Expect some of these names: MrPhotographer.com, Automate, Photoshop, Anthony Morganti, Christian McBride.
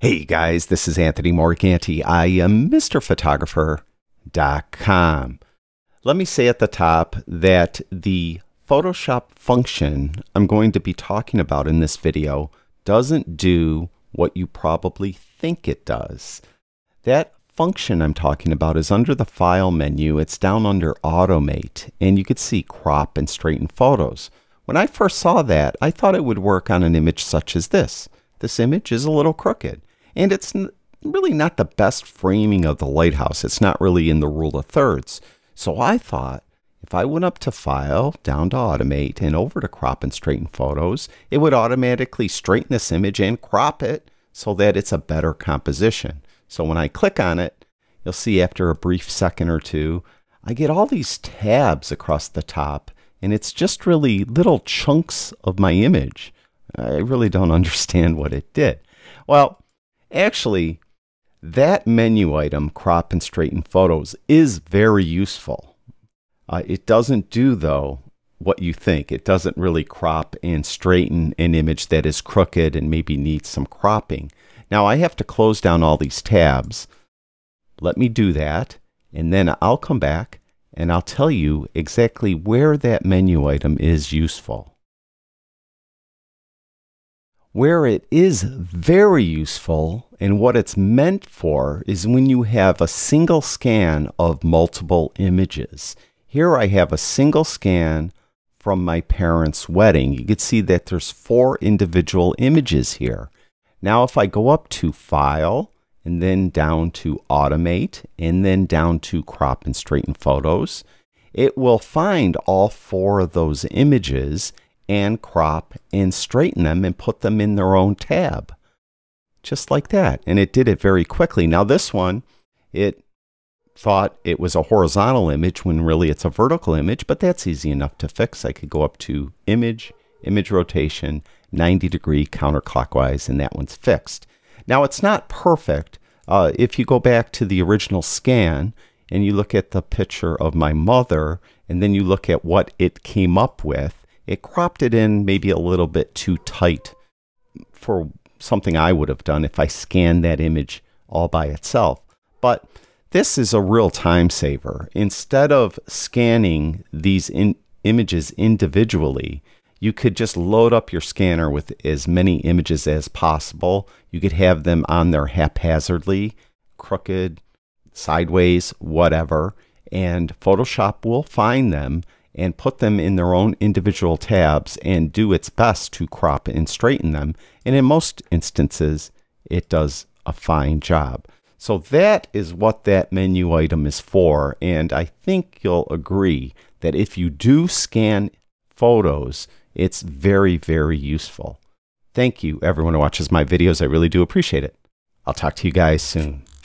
Hey guys, this is Anthony Morganti. I am MrPhotographer.com. Let me say at the top that the Photoshop function I'm going to be talking about in this video doesn't do what you probably think it does. That function I'm talking about is under the File menu. It's down under Automate, and you can see Crop and Straighten Photos. When I first saw that, I thought it would work on an image such as this. This image is a little crooked, and it's really not the best framing of the lighthouse. It's not really in the rule of thirds. So I thought if I went up to File, down to Automate, and over to Crop and Straighten Photos, it would automatically straighten this image and crop it so that it's a better composition. So when I click on it, you'll see after a brief second or two, I get all these tabs across the top, and it's just really little chunks of my image. I really don't understand what it did. Well, actually, that menu item, Crop and Straighten Photos, is very useful. It doesn't do, though, what you think. It doesn't really crop and straighten an image that is crooked and maybe needs some cropping. Now, I have to close down all these tabs. Let me do that, and then I'll come back and I'll tell you exactly where that menu item is useful. Where it is very useful and what it's meant for is when you have a single scan of multiple images. Here I have a single scan from my parents' wedding. You can see that there's four individual images here. Now if I go up to File and then down to Automate and then down to Crop and Straighten Photos, it will find all four of those images and crop and straighten them and put them in their own tab. Just like that. And it did it very quickly. Now this one, it thought it was a horizontal image when really it's a vertical image, but that's easy enough to fix. I could go up to Image, Image Rotation, 90-degree counterclockwise, and that one's fixed. Now it's not perfect. If you go back to the original scan and you look at the picture of my mother and then you look at what it came up with, it cropped it in maybe a little bit too tight for something I would have done if I scanned that image all by itself. But this is a real time saver. Instead of scanning these images individually, you could just load up your scanner with as many images as possible. You could have them on there haphazardly, crooked, sideways, whatever, and Photoshop will find them and put them in their own individual tabs and do its best to crop and straighten them. And in most instances, it does a fine job. So that is what that menu item is for. And I think you'll agree that if you do scan photos, it's very, very useful. Thank you, everyone who watches my videos. I really do appreciate it. I'll talk to you guys soon.